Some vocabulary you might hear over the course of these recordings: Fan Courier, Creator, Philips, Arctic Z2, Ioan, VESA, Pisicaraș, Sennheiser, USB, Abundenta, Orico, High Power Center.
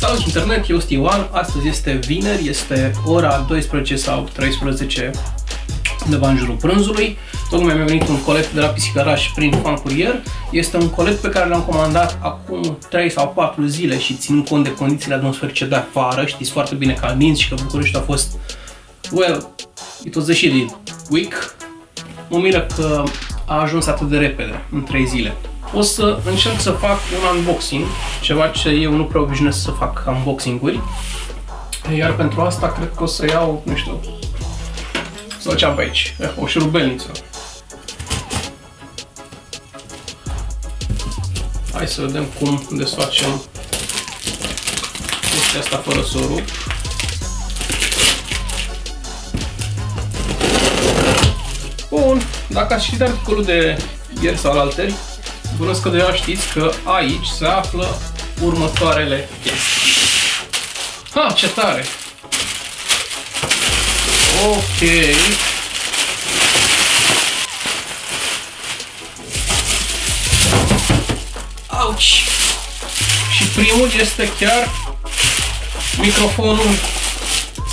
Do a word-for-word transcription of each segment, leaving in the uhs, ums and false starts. Salut internet, eu sunt Ioan, astăzi este vineri, este ora douăsprezece sau treisprezece undeva în jurul prânzului. Tocmai mi-a venit un colet de la Pisicaraș prin Fan Courier. Este un colet pe care l-am comandat acum trei sau patru zile și țin cont de condițiile atmosferice de afară. Știți foarte bine că am minț și că București a fost, well, it was the shitty week. Mă miră că a ajuns atât de repede, în trei zile. O să încerc să fac un unboxing, ceva ce eu nu prea obișnuiesc să fac unboxing-uri. Iar pentru asta cred că o să iau, nu știu, sau ce am pe aici, o șurubelniță. Hai să vedem cum desfacem chestia asta fără să o rup. Bun, dacă ați citit articolul de ieri sau alalteri, bănuiesc că deja știți că aici se află următoarele chestii. Ha, ce tare! Ok. Auci! Și primul este chiar microfonul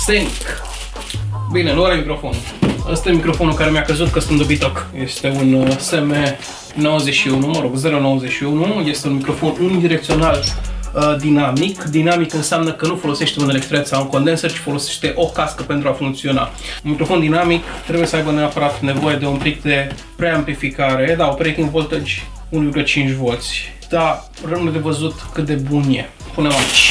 Sennheiser. Bine, nu are microfonul. Asta e microfonul care mi-a căzut că sunt de bitoc. Este un S M E nouăzeci și unu, mă rog, zero nouăzeci și unu. Este un microfon unidirecțional uh, dinamic. Dinamic înseamnă că nu folosește un electret sau un condenser, ci folosește o cască pentru a funcționa. Un microfon dinamic trebuie să aibă neapărat nevoie de un pic de preamplificare, da, operating voltage unu virgulă cinci volți. Dar rămâne de văzut cât de bun e. Punem aici.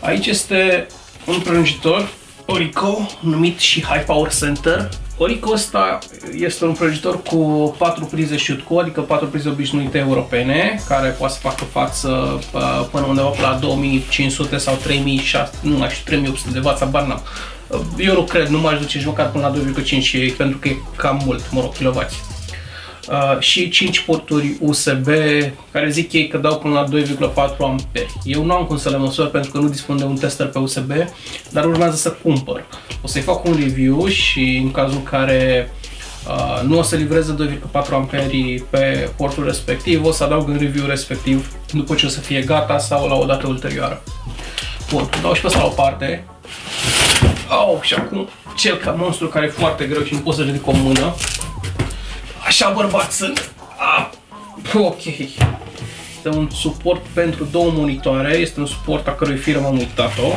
Aici este un prelungitor Orico, numit și High Power Center. Orico ăsta este un prelungitor cu patru prize shoot-co, adică patru prize obișnuite europene, care poate să facă față până undeva la două mii cinci sute sau trei mii șase sute, nu mai știu, trei mii opt sute de W, habar n-am. Eu nu cred, nu m-aș duce nici măcar până la doi virgulă cinci pentru că e cam mult, mă rog, kW. Uh, și cinci porturi U S B, care zic ei că dau până la doi virgulă patru amperi. Eu nu am cum să le măsor pentru că nu dispun de un tester pe U S B, dar urmează să cumpăr. O să-i fac un review și în cazul în care uh, nu o să livreze doi virgulă patru amperi pe portul respectiv, o să adaug în review respectiv după ce o să fie gata sau la o dată ulterioară. Bun, dau și pe asta la o parte. Au, și acum cel ca monstru care e foarte greu și nu pot să ridic o mână. Așa bărbați sunt. Ah, ok. Este un suport pentru două monitoare. Este un suport a cărui firmă am uitat-o.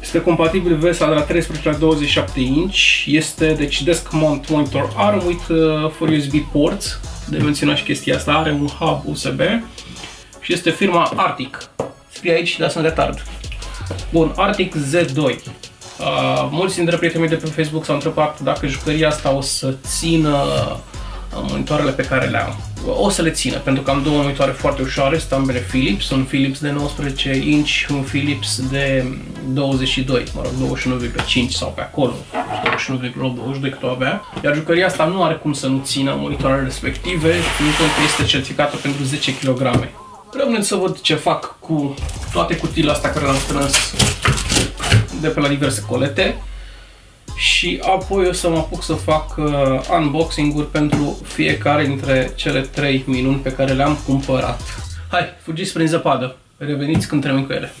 Este compatibil VESA de la treisprezece la douăzeci și șapte inch. Este, deci, desk mount monitor arm with uh, for U S B ports. De menționat și chestia asta. Are un hub U S B. Și este firma Arctic. Scrie aici, dar sunt retard. Bun, Arctic Z doi. Uh, mulți dintre prietenii mei de pe Facebook s-au întrebat dacă jucăria asta o să țină monitoarele pe care le am. O să le țină, pentru că am două monitoare foarte ușoare, sunt ambele Philips, un Philips de nouăsprezece inch, un Philips de douăzeci și doi, mă rog, douăzeci și unu virgulă cinci sau pe acolo, douăzeci și unu virgulă opt, douăzeci și doi cât o avea. Iar jucăria asta nu are cum să nu țină monitoarele respective, pentru că este certificată pentru zece kilograme. Rămâne să văd ce fac cu toate cutiile astea care le-am strâns de pe la diverse colete. Și apoi o să mă apuc să fac uh, unboxing-uri pentru fiecare dintre cele trei minuni pe care le-am cumpărat. Hai, fugiți prin zăpadă, reveniți când tremim cu ele.